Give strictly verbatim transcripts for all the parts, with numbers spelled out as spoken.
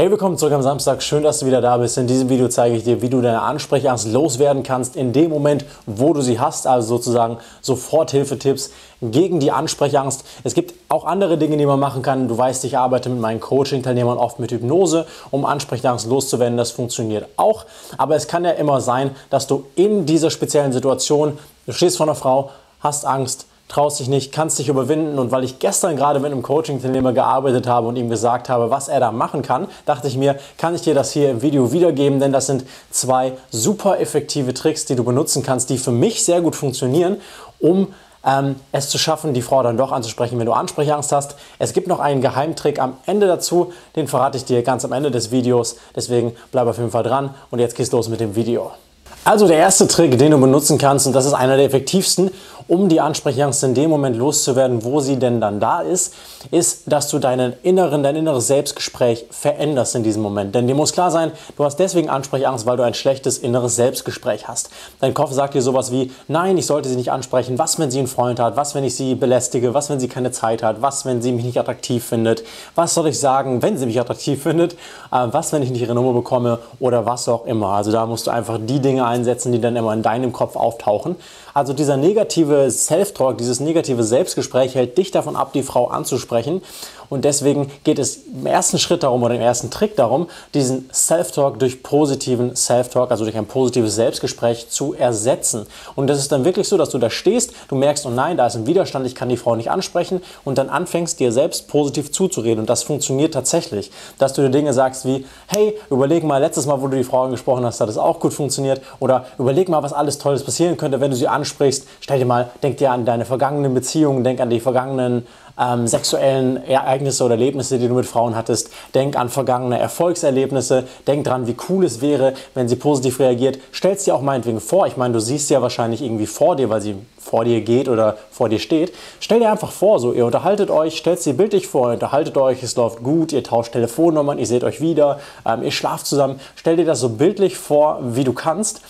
Hey, willkommen zurück am Samstag. Schön, dass du wieder da bist. In diesem Video zeige ich dir, wie du deine Ansprechangst loswerden kannst in dem Moment, wo du sie hast. Also sozusagen Soforthilfetipps gegen die Ansprechangst. Es gibt auch andere Dinge, die man machen kann. Du weißt, ich arbeite mit meinen Coaching-Teilnehmern oft mit Hypnose, um Ansprechangst loszuwerden. Das funktioniert auch. Aber es kann ja immer sein, dass du in dieser speziellen Situation, du stehst vor einer Frau, hast Angst, traust dich nicht, kannst dich überwinden. Und weil ich gestern gerade mit einem Coaching-Teilnehmer gearbeitet habe und ihm gesagt habe, was er da machen kann, dachte ich mir, kann ich dir das hier im Video wiedergeben, denn das sind zwei super effektive Tricks, die du benutzen kannst, die für mich sehr gut funktionieren, um ähm, es zu schaffen, die Frau dann doch anzusprechen, wenn du Ansprechangst hast. Es gibt noch einen Geheimtrick am Ende dazu, den verrate ich dir ganz am Ende des Videos, deswegen bleib auf jeden Fall dran und jetzt geht's los mit dem Video. Also der erste Trick, den du benutzen kannst, und das ist einer der effektivsten, um die Ansprechangst in dem Moment loszuwerden, wo sie denn dann da ist, ist, dass du deinen inneren, dein inneres Selbstgespräch veränderst in diesem Moment. Denn dir muss klar sein, du hast deswegen Ansprechangst, weil du ein schlechtes inneres Selbstgespräch hast. Dein Kopf sagt dir sowas wie, nein, ich sollte sie nicht ansprechen, was, wenn sie einen Freund hat, was, wenn ich sie belästige, was, wenn sie keine Zeit hat, was, wenn sie mich nicht attraktiv findet, was soll ich sagen, wenn sie mich attraktiv findet, was, wenn ich nicht ihre Nummer bekomme oder was auch immer. Also da musst du einfach die Dinge einsetzen, die dann immer in deinem Kopf auftauchen. Also dieser negative Self-Talk, dieses negative Selbstgespräch hält dich davon ab, die Frau anzusprechen. Und deswegen geht es im ersten Schritt darum oder im ersten Trick darum, diesen Self-Talk durch positiven Self-Talk, also durch ein positives Selbstgespräch zu ersetzen. Und das ist dann wirklich so, dass du da stehst, du merkst, oh nein, da ist ein Widerstand, ich kann die Frau nicht ansprechen, und dann anfängst, dir selbst positiv zuzureden. Und das funktioniert tatsächlich, dass du dir Dinge sagst wie, hey, überleg mal, letztes Mal, wo du die Frau angesprochen hast, hat es auch gut funktioniert. Oder überleg mal, was alles Tolles passieren könnte, wenn du sie ansprichst. Stell dir mal, denk dir an deine vergangenen Beziehungen, denk an die vergangenen Ähm, sexuellen Ereignisse oder Erlebnisse, die du mit Frauen hattest. Denk an vergangene Erfolgserlebnisse. Denk dran, wie cool es wäre, wenn sie positiv reagiert. Stell es dir auch meinetwegen vor. Ich meine, du siehst sie ja wahrscheinlich irgendwie vor dir, weil sie vor dir geht oder vor dir steht. Stell dir einfach vor, so, ihr unterhaltet euch, stellt sie bildlich vor, ihr unterhaltet euch, es läuft gut, ihr tauscht Telefonnummern, ihr seht euch wieder, ähm, ihr schlaft zusammen. Stell dir das so bildlich vor, wie du kannst,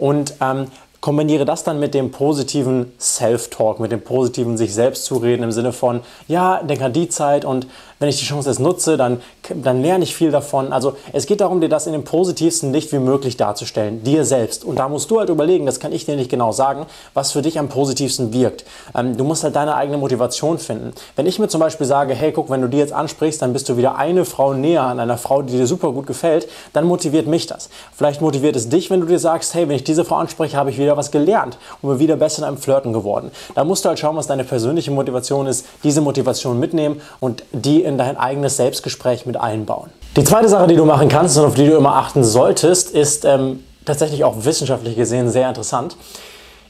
und ähm, kombiniere das dann mit dem positiven Self-Talk, mit dem positiven sich selbst zureden im Sinne von, ja, denk an die Zeit und wenn ich die Chance jetzt nutze, dann, dann lerne ich viel davon. Also es geht darum, dir das in dem positivsten Licht wie möglich darzustellen, dir selbst. Und da musst du halt überlegen, das kann ich dir nicht genau sagen, was für dich am positivsten wirkt. Ähm, du musst halt deine eigene Motivation finden. Wenn ich mir zum Beispiel sage, hey, guck, wenn du die jetzt ansprichst, dann bist du wieder eine Frau näher an einer Frau, die dir super gut gefällt, dann motiviert mich das. Vielleicht motiviert es dich, wenn du dir sagst, hey, wenn ich diese Frau anspreche, habe ich wieder was gelernt und bin wieder besser in einem Flirten geworden. Da musst du halt schauen, was deine persönliche Motivation ist, diese Motivation mitnehmen und die in dein eigenes Selbstgespräch mit einbauen. Die zweite Sache, die du machen kannst und auf die du immer achten solltest, ist ähm, tatsächlich auch wissenschaftlich gesehen sehr interessant.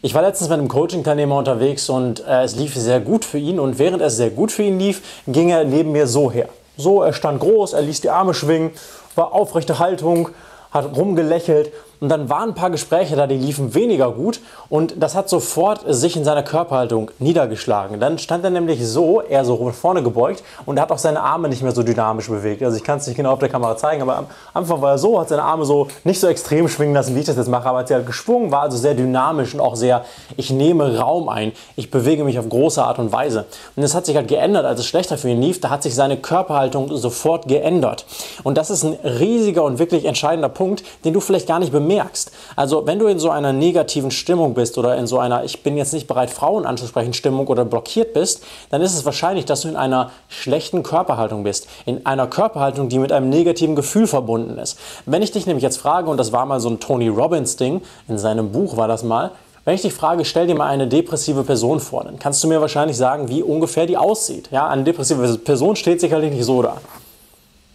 Ich war letztens mit einem Coaching-Teilnehmer unterwegs und äh, es lief sehr gut für ihn, und während es sehr gut für ihn lief, ging er neben mir so her. So, er stand groß, er ließ die Arme schwingen, war aufrechte Haltung, hat rumgelächelt. Und dann waren ein paar Gespräche da, die liefen weniger gut, und das hat sofort sich in seiner Körperhaltung niedergeschlagen. Dann stand er nämlich so, eher so vorne gebeugt, und er hat auch seine Arme nicht mehr so dynamisch bewegt. Also ich kann es nicht genau auf der Kamera zeigen, aber am Anfang war er so, hat seine Arme so nicht so extrem schwingen lassen, wie ich das jetzt mache, aber als er halt geschwungen war, also sehr dynamisch und auch sehr, ich nehme Raum ein, ich bewege mich auf große Art und Weise. Und das hat sich halt geändert, als es schlechter für ihn lief, da hat sich seine Körperhaltung sofort geändert. Und das ist ein riesiger und wirklich entscheidender Punkt, den du vielleicht gar nicht bemerkst. merkst. Also wenn du in so einer negativen Stimmung bist oder in so einer ich bin jetzt nicht bereit, Frauen anzusprechen Stimmung oder blockiert bist, dann ist es wahrscheinlich, dass du in einer schlechten Körperhaltung bist. In einer Körperhaltung, die mit einem negativen Gefühl verbunden ist. Wenn ich dich nämlich jetzt frage, und das war mal so ein Tony Robbins Ding, in seinem Buch war das mal, wenn ich dich frage, stell dir mal eine depressive Person vor, dann kannst du mir wahrscheinlich sagen, wie ungefähr die aussieht. Ja, eine depressive Person steht sicherlich nicht so da,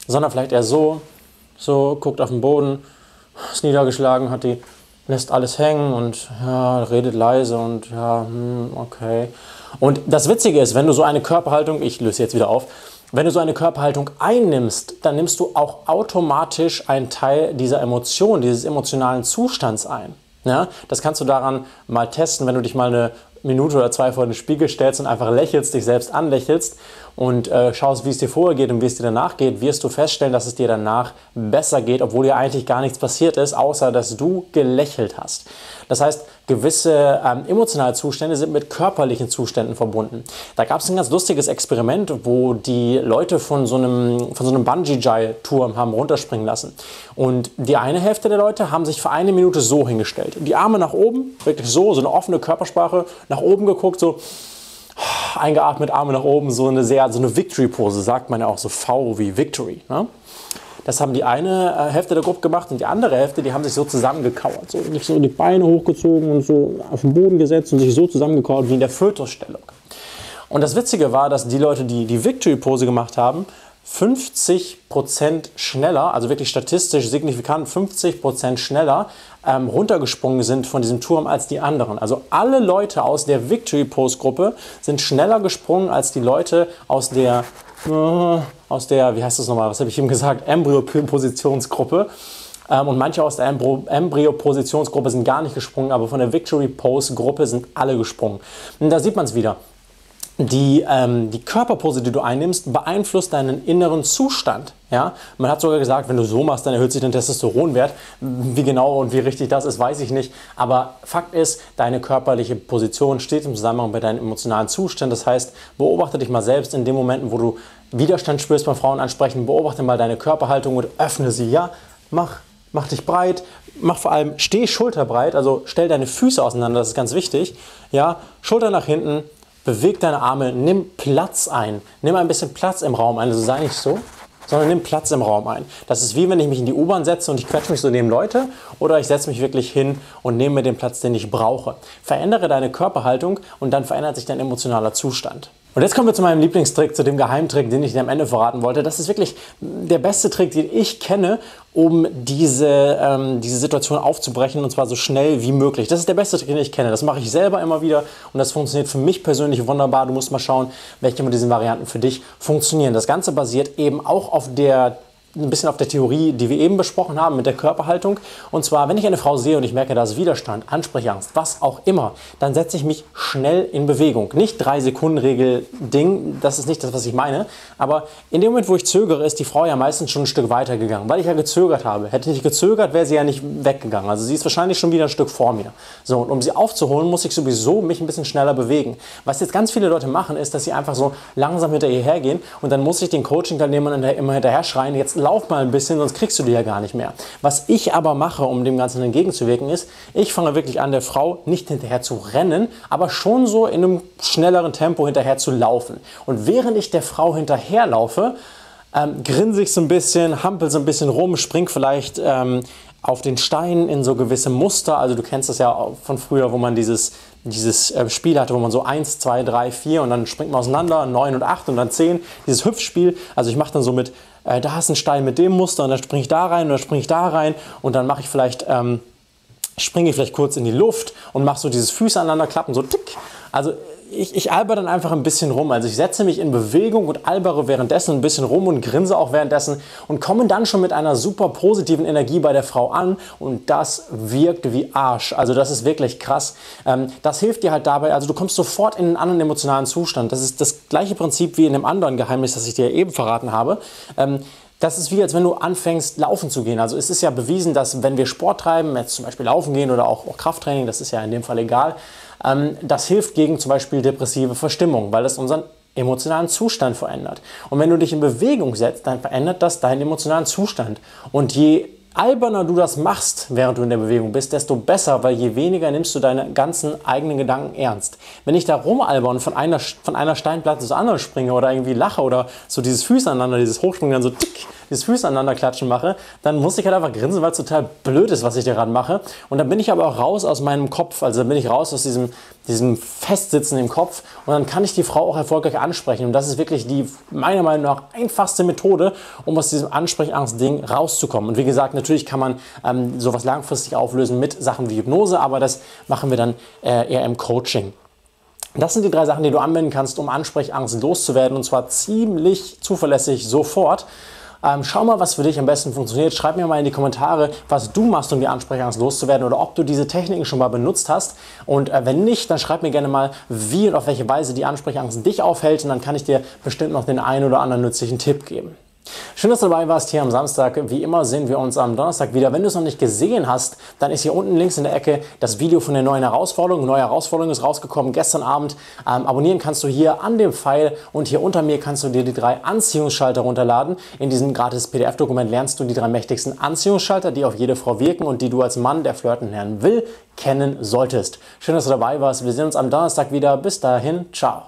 sondern vielleicht eher so, so, guckt auf den Boden, ist niedergeschlagen, hat die, lässt alles hängen und ja, redet leise und ja, okay. Und das Witzige ist, wenn du so eine Körperhaltung, ich löse jetzt wieder auf, wenn du so eine Körperhaltung einnimmst, dann nimmst du auch automatisch einen Teil dieser Emotion, dieses emotionalen Zustands ein. Ja, das kannst du daran mal testen, wenn du dich mal eine Minute oder zwei vor den Spiegel stellst und einfach lächelst, dich selbst anlächelst und äh, schaust, wie es dir vorher geht und wie es dir danach geht, wirst du feststellen, dass es dir danach besser geht, obwohl dir eigentlich gar nichts passiert ist, außer dass du gelächelt hast. Das heißt, gewisse ähm, emotionale Zustände sind mit körperlichen Zuständen verbunden. Da gab es ein ganz lustiges Experiment, wo die Leute von so einem, von so einem Bungee-Turm haben runterspringen lassen. Und die eine Hälfte der Leute haben sich für eine Minute so hingestellt. Die Arme nach oben, wirklich so, so eine offene Körpersprache, nach oben geguckt, so eingeatmet, Arme nach oben, so eine sehr, so eine Victory-Pose, sagt man ja auch, so V wie Victory, ne? Das haben die eine Hälfte der Gruppe gemacht und die andere Hälfte, die haben sich so zusammengekauert. So, nicht so die Beine hochgezogen und so auf den Boden gesetzt und sich so zusammengekauert wie in der Fötusstellung. Und das Witzige war, dass die Leute, die die Victory-Pose gemacht haben, fünfzig Prozent schneller, also wirklich statistisch signifikant fünfzig Prozent schneller ähm, runtergesprungen sind von diesem Turm als die anderen. Also alle Leute aus der Victory-Pose-Gruppe sind schneller gesprungen als die Leute aus der, äh, aus der, wie heißt das nochmal, was habe ich eben gesagt, Embryo-Positionsgruppe. Ähm, und manche aus der Embryo-Positionsgruppe sind gar nicht gesprungen, aber von der Victory-Pose-Gruppe sind alle gesprungen. Und da sieht man es wieder. Die, ähm, die Körperpose, die du einnimmst, beeinflusst deinen inneren Zustand. Ja? Man hat sogar gesagt, wenn du so machst, dann erhöht sich dein Testosteronwert. Wie genau und wie richtig das ist, weiß ich nicht. Aber Fakt ist, deine körperliche Position steht im Zusammenhang mit deinem emotionalen Zustand. Das heißt, beobachte dich mal selbst in den Momenten, wo du Widerstand spürst beim Frauen ansprechen. Beobachte mal deine Körperhaltung und öffne sie. Ja, mach, mach dich breit. Mach vor allem, steh schulterbreit. Also stell deine Füße auseinander, das ist ganz wichtig. Ja, Schulter nach hinten. Beweg deine Arme, nimm Platz ein. Nimm ein bisschen Platz im Raum ein, also sei nicht so, sondern nimm Platz im Raum ein. Das ist wie wenn ich mich in die U-Bahn setze und ich quetsche mich so neben Leute oder ich setze mich wirklich hin und nehme mir den Platz, den ich brauche. Verändere deine Körperhaltung und dann verändert sich dein emotionaler Zustand. Und jetzt kommen wir zu meinem Lieblingstrick, zu dem Geheimtrick, den ich dir am Ende verraten wollte. Das ist wirklich der beste Trick, den ich kenne, um diese, ähm, diese Situation aufzubrechen, und zwar so schnell wie möglich. Das ist der beste Trick, den ich kenne. Das mache ich selber immer wieder und das funktioniert für mich persönlich wunderbar. Du musst mal schauen, welche von diesen Varianten für dich funktionieren. Das Ganze basiert eben auch auf der ein bisschen auf der Theorie, die wir eben besprochen haben, mit der Körperhaltung. Und zwar, wenn ich eine Frau sehe und ich merke, da ist Widerstand, Ansprechangst, was auch immer, dann setze ich mich schnell in Bewegung. Nicht drei Sekunden Regel Ding, das ist nicht das, was ich meine. Aber in dem Moment, wo ich zögere, ist die Frau ja meistens schon ein Stück weiter gegangen, weil ich ja gezögert habe. Hätte ich gezögert, wäre sie ja nicht weggegangen. Also sie ist wahrscheinlich schon wieder ein Stück vor mir. So, und um sie aufzuholen, muss ich sowieso mich ein bisschen schneller bewegen. Was jetzt ganz viele Leute machen, ist, dass sie einfach so langsam hinter ihr hergehen und dann muss ich den Coaching-Teilnehmern immer hinterher schreien, jetzt lauf mal ein bisschen, sonst kriegst du die ja gar nicht mehr. Was ich aber mache, um dem Ganzen entgegenzuwirken, ist, ich fange wirklich an, der Frau nicht hinterher zu rennen, aber schon so in einem schnelleren Tempo hinterher zu laufen. Und während ich der Frau hinterherlaufe, ähm, grinse ich so ein bisschen, hampel so ein bisschen rum, spring vielleicht ähm, auf den Stein in so gewisse Muster. Also du kennst das ja von früher, wo man dieses, dieses Spiel hatte, wo man so eins, zwei, drei, vier und dann springt man auseinander, neun und acht und dann zehn. Dieses Hüpfspiel, also ich mache dann so mit, äh, da ist ein Stein mit dem Muster und dann springe ich da rein und dann springe ich da rein und dann mache ich vielleicht, ähm, springe ich vielleicht kurz in die Luft und mache so dieses Füße aneinander klappen, so tick. Also Ich, ich alber dann einfach ein bisschen rum. Also ich setze mich in Bewegung und albere währenddessen ein bisschen rum und grinse auch währenddessen und komme dann schon mit einer super positiven Energie bei der Frau an und das wirkt wie Arsch. Also das ist wirklich krass. Das hilft dir halt dabei. Also du kommst sofort in einen anderen emotionalen Zustand. Das ist das gleiche Prinzip wie in einem anderen Geheimnis, das ich dir eben verraten habe. Das ist wie, als wenn du anfängst, laufen zu gehen. Also es ist ja bewiesen, dass wenn wir Sport treiben, jetzt zum Beispiel laufen gehen oder auch Krafttraining, das ist ja in dem Fall egal, das hilft gegen zum Beispiel depressive Verstimmung, weil das unseren emotionalen Zustand verändert. Und wenn du dich in Bewegung setzt, dann verändert das deinen emotionalen Zustand. Und je alberner du das machst, während du in der Bewegung bist, desto besser, weil je weniger nimmst du deine ganzen eigenen Gedanken ernst. Wenn ich da rumalbern und von einer, von einer Steinplatte zur anderen springe oder irgendwie lache oder so dieses Füße aneinander, dieses Hochspringen, dann so tick, dieses Füße aneinander klatschen mache, dann muss ich halt einfach grinsen, weil es total blöd ist, was ich daran mache. Und dann bin ich aber auch raus aus meinem Kopf, also dann bin ich raus aus diesem, diesem Festsitzen im Kopf und dann kann ich die Frau auch erfolgreich ansprechen. Und das ist wirklich die, meiner Meinung nach, einfachste Methode, um aus diesem Ansprechangst-Ding rauszukommen. Und wie gesagt, natürlich kann man ähm, sowas langfristig auflösen mit Sachen wie Hypnose, aber das machen wir dann äh, eher im Coaching. Das sind die drei Sachen, die du anwenden kannst, um Ansprechangst loszuwerden, und zwar ziemlich zuverlässig sofort. Ähm, schau mal, was für dich am besten funktioniert. Schreib mir mal in die Kommentare, was du machst, um die Ansprechangst loszuwerden oder ob du diese Techniken schon mal benutzt hast. Und äh, wenn nicht, dann schreib mir gerne mal, wie und auf welche Weise die Ansprechangst dich aufhält. Und dann kann ich dir bestimmt noch den einen oder anderen nützlichen Tipp geben. Schön, dass du dabei warst hier am Samstag. Wie immer sehen wir uns am Donnerstag wieder. Wenn du es noch nicht gesehen hast, dann ist hier unten links in der Ecke das Video von der neuen Herausforderung. Neue Herausforderung ist rausgekommen gestern Abend. Ähm, abonnieren kannst du hier an dem Pfeil und hier unter mir kannst du dir die drei Anziehungsschalter runterladen. In diesem gratis P D F-Dokument lernst du die drei mächtigsten Anziehungsschalter, die auf jede Frau wirken und die du als Mann, der flirten lernen will, kennen solltest. Schön, dass du dabei warst. Wir sehen uns am Donnerstag wieder. Bis dahin. Ciao.